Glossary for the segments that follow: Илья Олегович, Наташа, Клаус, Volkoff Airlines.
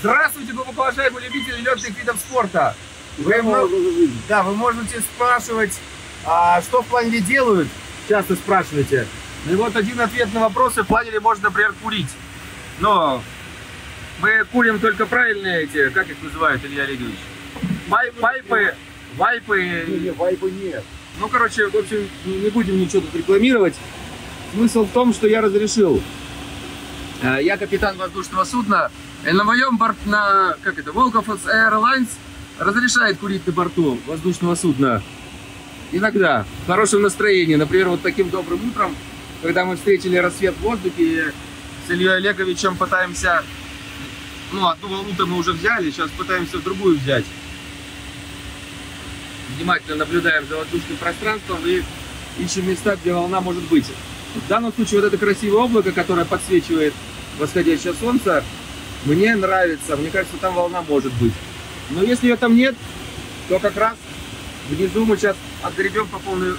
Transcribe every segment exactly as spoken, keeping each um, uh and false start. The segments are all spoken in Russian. Здравствуйте, глубокоуважаемые любители летных видов спорта. Вы, вы, вы, да, вы можете спрашивать, а, что в планере делают, часто спрашиваете. И вот один ответ на вопрос: в планере можно, например, курить. Но мы курим только правильные эти, как их называют, Илья Олегович? Вай, вайпы, вайпы... Не, не, вайпы нет. Ну, короче, в общем, не будем ничего тут рекламировать. Смысл в том, что я разрешил. Я капитан воздушного судна, и на моем борту, на, как это, Volkoff Airlines разрешает курить на борту воздушного судна. Иногда, в хорошем настроении, например, вот таким добрым утром, когда мы встретили рассвет в воздухе, с Ильей Олеговичем пытаемся, ну, одну волну-то мы уже взяли, сейчас пытаемся в другую взять. Внимательно наблюдаем за воздушным пространством и ищем места, где волна может быть. В данном случае вот это красивое облако, которое подсвечивает восходящее солнце, мне нравится. Мне кажется, там волна может быть. Но если ее там нет, то как раз внизу мы сейчас отгребем по полной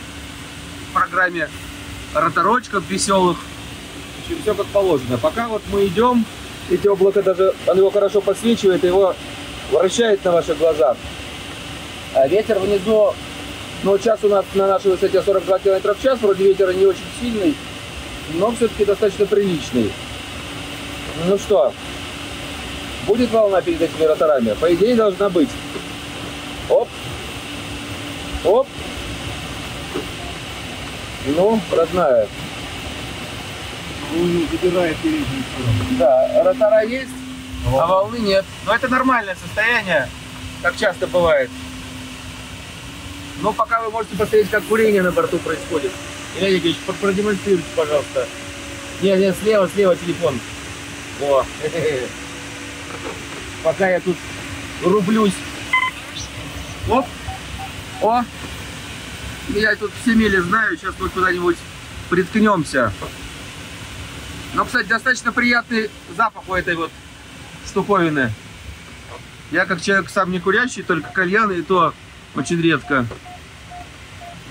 программе роторочков веселых. В общем, все как положено. Пока вот мы идем, эти облако даже, он его хорошо подсвечивает, его вращает на ваших глазах. А ветер внизу, но сейчас у нас на нашей высоте сорок два километра в час, вроде ветер не очень сильный, но все-таки достаточно приличный. Ну что, будет волна перед этими роторами? По идее должна быть. Оп, оп. Ну, родная. Волну забирает переднюю сторону. Да, ротора есть, а волны нет. Но это нормальное состояние, как часто бывает. Но пока вы можете посмотреть, как курение на борту происходит. Илья Олегович, продемонстрируйте, пожалуйста. Нет, нет, слева, слева телефон. О, пока я тут рублюсь. Оп, о, я тут все мили знаю, сейчас мы куда-нибудь приткнемся. Но, кстати, достаточно приятный запах у этой вот штуковины. Я как человек сам не курящий, только кальян, и то очень редко.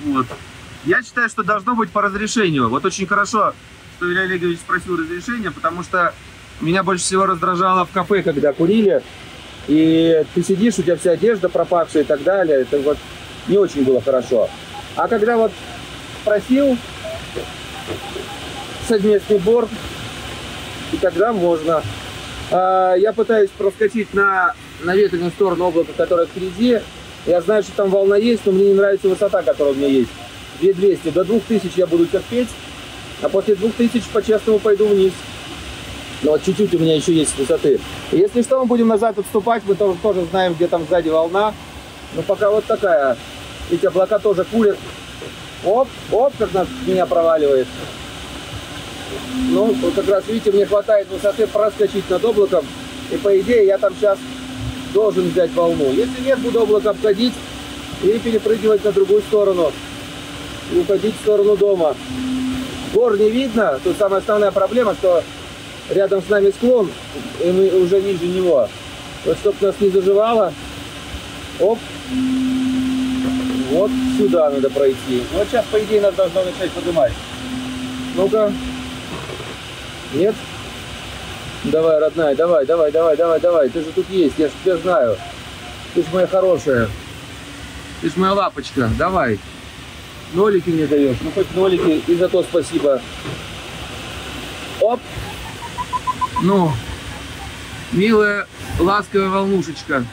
Вот. Я считаю, что должно быть по разрешению. Вот очень хорошо, что Илья Олегович спросил разрешение, потому что меня больше всего раздражало в кафе, когда курили. И ты сидишь, у тебя вся одежда пропавшая и так далее. Это вот не очень было хорошо. А когда вот спросил совместный борт, и тогда можно. А я пытаюсь проскочить на, на ветреную сторону облака, которая впереди. Я знаю, что там волна есть, но мне не нравится высота, которая у меня есть. две тысячи двести. До двух тысяч я буду терпеть, а после двух тысяч по-честному пойду вниз. Но вот чуть-чуть у меня еще есть высоты. И если что, мы будем назад отступать, мы тоже, тоже знаем, где там сзади волна. Но пока вот такая. Эти облака тоже курят. Оп, оп, как нас, меня проваливает. Ну, вот как раз, видите, мне хватает высоты проскочить над облаком. И по идее я там сейчас должен взять волну. Если нет, буду облако обходить и перепрыгивать на другую сторону. И уходить в сторону дома. Гор не видно. Тут самая основная проблема, что рядом с нами склон, и мы уже ниже него. Вот чтобы нас не заживало. Оп. Вот сюда надо пройти. Вот сейчас, по идее, нас должно начать поднимать. Ну-ка. Нет? Давай, родная, давай, давай, давай, давай, давай. Ты же тут есть, я же тебя знаю. Ты же моя хорошая. Ты же моя лапочка, давай. Нолики мне даешь, ну хоть нолики, и за то спасибо. Оп. Ну, милая, ласковая волнушечка.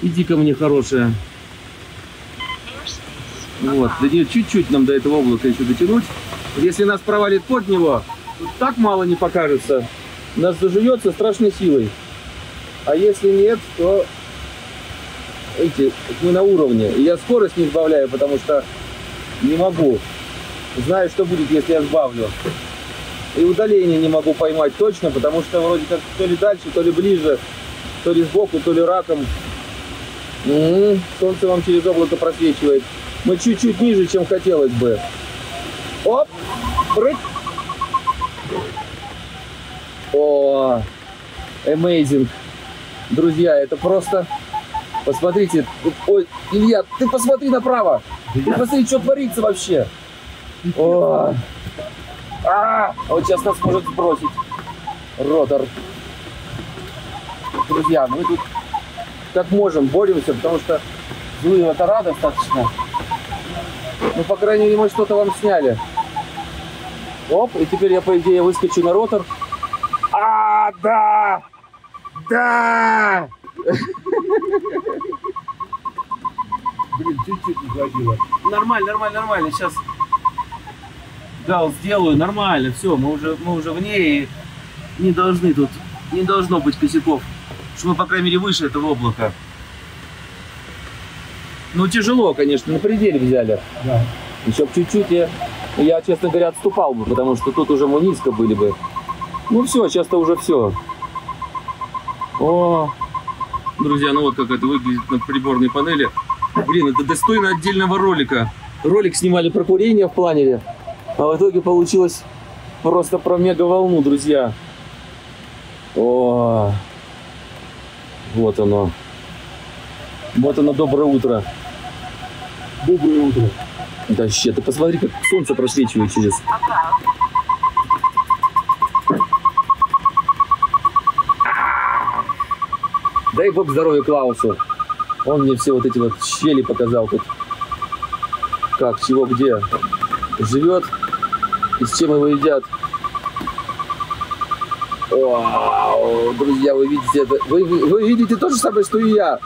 Иди ко мне, хорошая. Вот, да нет, чуть-чуть нам до этого облака еще дотянуть. Если нас провалит под него, тут так мало не покажется. Нас заживет со страшной силой. А если нет, то эти мы на уровне. И я скорость не сбавляю, потому что не могу. Знаю, что будет, если я сбавлю. И удаление не могу поймать точно, потому что вроде как то ли дальше, то ли ближе, то ли сбоку, то ли раком. М-м-м, солнце вам через облако просвечивает. Мы чуть-чуть ниже, чем хотелось бы. Оп! Прыг! О, amazing, друзья, это просто. Посмотрите, ой, Илья, ты посмотри направо, ты посмотри, что творится вообще. О, а, вот сейчас нас может сбросить ротор. Друзья, мы тут как можем боремся, потому что злые мотора достаточно. Ну, по крайней мере, мы что-то вам сняли. Оп, и теперь я, по идее, выскочу на ротор. А, да! Да! Блин, чуть-чуть не хватило. Нормально, нормально, нормально. Сейчас гал сделаю. Нормально, все, мы уже, мы уже в ней. Не должны тут, не должно быть косяков. Что мы, по крайней мере, выше этого облака. Ну, тяжело, конечно, на пределе взяли. Да. Еще чуть-чуть я, я, честно говоря, отступал бы, потому что тут уже мы низко были бы. Ну, все, сейчас-то уже все. О, друзья, ну вот как это выглядит на приборной панели. Блин, это достойно отдельного ролика. Ролик снимали про курение в планере, а в итоге получилось просто про мегаволну, друзья. О, вот оно. Вот оно, доброе утро. Доброе утро. Да ща, ты посмотри, как солнце просвечивает через... Дай бог здоровья Клаусу. Он мне все вот эти вот щели показал тут. Как, чего, где живет и с чем его едят. Вау, друзья, вы видите это. Вы, вы видите то же самое, что и я.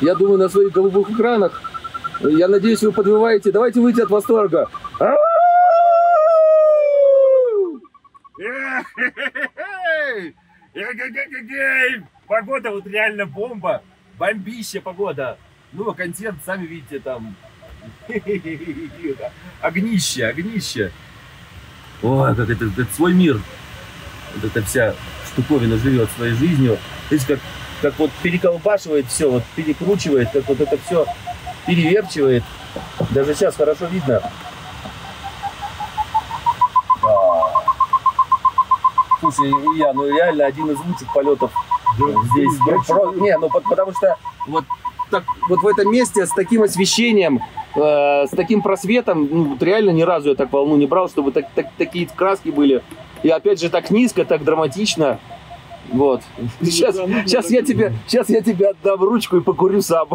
Я думаю, на своих голубых экранах. Я надеюсь, вы подвываете. Давайте выйти от восторга. Погода вот реально бомба. Бомбища погода. Ну, а контент, сами видите, там. Огнище, огнище. О, как это, это свой мир. Вот эта вся штуковина живет своей жизнью. То есть, как... как вот переколбашивает все, вот перекручивает, как вот это все переверчивает. Даже сейчас хорошо видно. Да. Слушай, Илья, ну реально один из лучших полетов да, здесь. Да, Про... да. Не, ну потому что вот, так, вот в этом месте с таким освещением, э, с таким просветом, ну, вот реально ни разу я так волну не брал, чтобы так, так, такие краски были. И опять же так низко, так драматично. Вот. Сейчас, сейчас, я тебе, сейчас я тебе отдам ручку и покурю сам.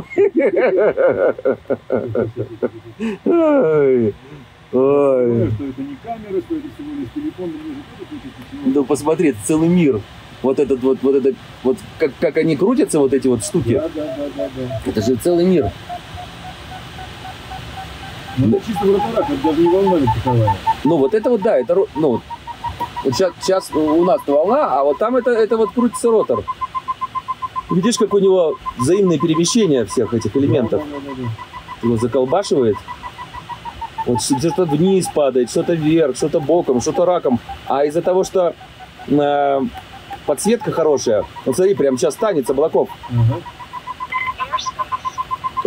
Ой. Ой. Ну посмотри, это целый мир. Вот этот вот, вот это, вот как, как они крутятся, вот эти вот штуки. Да, да, да, да. Это же целый мир. Ну это чисто в роторах, это даже не волна такая. Ну вот это вот, да, это ну, вот сейчас, сейчас у нас волна, а вот там это, это вот крутится ротор. Видишь, как у него взаимное перемещение всех этих элементов. Да, да, да, да. Его заколбашивает. Вот что-то вниз падает, что-то вверх, что-то боком, что-то раком. А из-за того, что э, подсветка хорошая, вот смотри, прям сейчас танец облаков. Угу.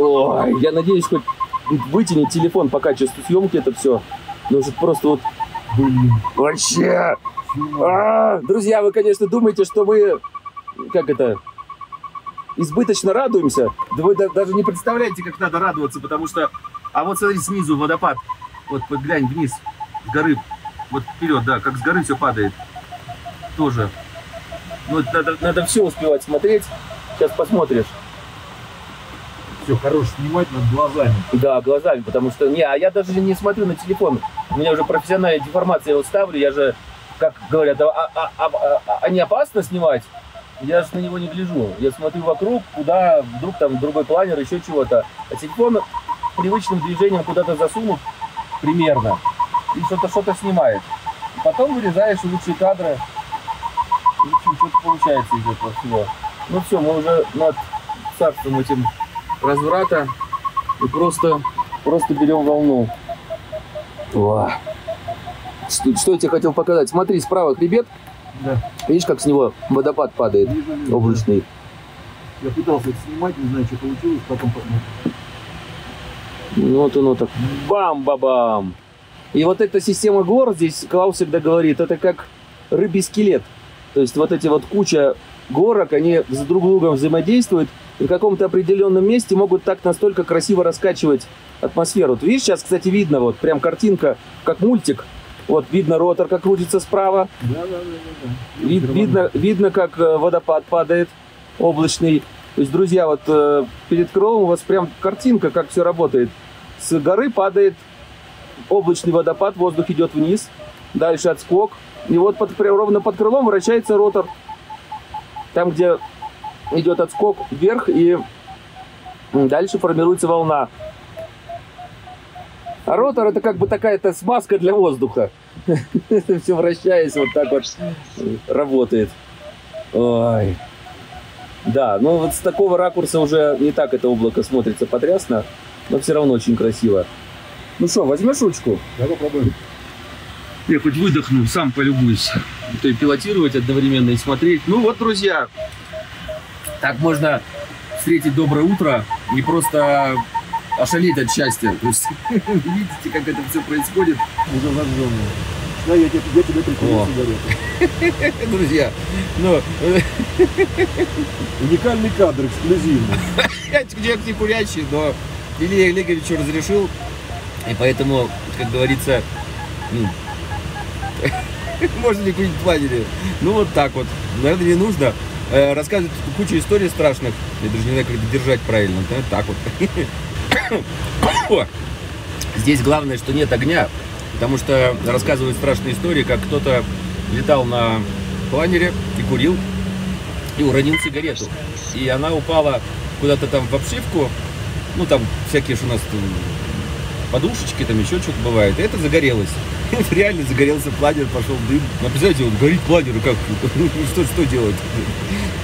Ой, я надеюсь, хоть вытянет телефон пока чувствую съемки это все. Ну, просто вот... Блин. Вообще! А, друзья, вы, конечно, думаете, что мы, как это, избыточно радуемся. Да вы даже не представляете, как надо радоваться, потому что... А вот смотри, снизу водопад. Вот, глянь вниз, с горы. Вот вперед, да, как с горы все падает. Тоже. Ну, надо, надо все успевать смотреть. Сейчас посмотришь. Все, хорош снимать над глазами. Да, глазами, потому что... Не, а я даже не смотрю на телефон. У меня уже профессиональная деформация, я его ставлю. Я же, как говорят, а, а, а, а, а не опасно снимать? Я же на него не гляжу. Я смотрю вокруг, куда вдруг там другой планер, еще чего-то. А телефон привычным движением куда-то засунут примерно. И что-то что-то снимает. И потом вырезаешь лучшие кадры. Лучше что-то получается из этого всего. Ну все, мы уже над царством этим... разврата и просто просто берем волну. О. Что, что я тебе хотел показать? Смотри, справа хребет. Да. Видишь, как с него водопад падает, вижу, вижу, облачный. Я пытался это снимать, не знаю, что получилось, потом посмотрим. Ну вот оно так. Бам-ба-бам. И вот эта система гор, здесь Клаус всегда говорит, это как рыбий скелет. То есть вот эти вот куча горок, они друг с другом взаимодействуют. И в каком-то определенном месте могут так настолько красиво раскачивать атмосферу. Вот видишь, сейчас, кстати, видно, вот прям картинка, как мультик. Вот видно ротор, как крутится справа. Да, да, да, да. Вид, видно, видно, как водопад падает. облачный. То есть, друзья, вот э, перед крылом у вас прям картинка, как все работает. С горы падает облачный водопад, воздух идет вниз, дальше отскок. И вот под, ровно под крылом вращается ротор. Там, где идет отскок вверх, и дальше формируется волна. А ротор — это как бы такая-то смазка для воздуха. Все вращаясь, вот так вот работает. Ой. Да, ну вот с такого ракурса уже не так это облако смотрится потрясно, но все равно очень красиво. Ну что, возьмешь ручку? Давай попробуем. Я хоть выдохну, сам полюбуюсь. То и пилотировать одновременно, и смотреть. Ну вот, друзья, так можно встретить доброе утро и просто ошалеть от счастья. То есть, видите, как это все происходит. Уже зажженное. Да, я тебе прикурю сигарету. Друзья, ну... Уникальный кадр, эксклюзивный. Я не курящий, но Илья Олегович разрешил. И поэтому, как говорится... Можно ли курить в планере? Ну вот так вот. Наверное, не нужно. Рассказывают кучу историй страшных. Я даже не знаю, как держать правильно. Да? Так вот. Здесь главное, что нет огня. Потому что рассказывают страшные истории, как кто-то летал на планере и курил, и уронил сигарету. И она упала куда-то там в обшивку. Ну там всякие же у нас подушечки, там еще что-то бывает. И это загорелось. Реально загорелся планер, пошел дым. Ну, представляете, вот горит планер, как? что, что делать?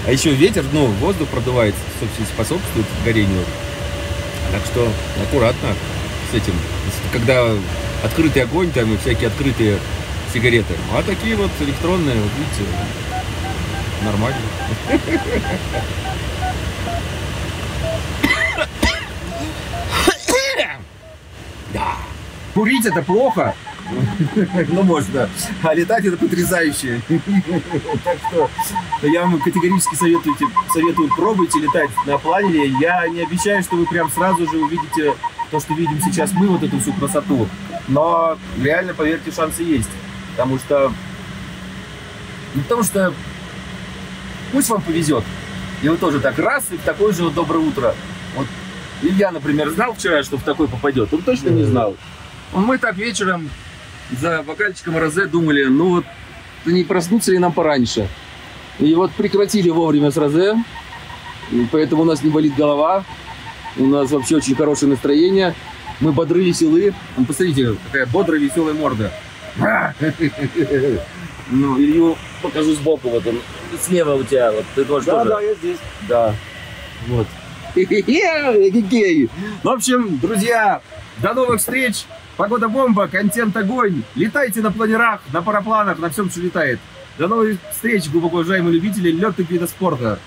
А еще ветер, ну, воздух продувается, собственно, способствует горению. Так что аккуратно с этим. Когда открытый огонь, там и всякие открытые сигареты. А такие вот электронные, вот видите, нормально. Да. Курить это плохо. Ну, можно. А летать это потрясающе. Так что я вам категорически советую, советую пробуйте летать на планере. Я не обещаю, что вы прям сразу же увидите то, что видим сейчас мы, вот эту всю красоту. Но реально, поверьте, шансы есть. Потому что... Ну, потому что пусть вам повезет. И вы тоже так раз, и в такое же вот доброе утро. Вот Илья, например, знал вчера, что в такой попадет. Он точно не знал. Мы так вечером за бокальчиком розе думали, ну вот, не проснуться ли нам пораньше. И вот прекратили вовремя с розе, поэтому у нас не болит голова, у нас вообще очень хорошее настроение, мы бодры, веселы. Посмотрите, какая бодрая, веселая морда. Ну, Илью покажу сбоку, вот он, слева у тебя, вот ты тоже. Да, да, я здесь. Да, вот. В общем, друзья, до новых встреч. Погода бомба, контент огонь. Летайте на планерах, на парапланах, на всем, что летает. До новых встреч, глубоко уважаемые любители летных видов спорта.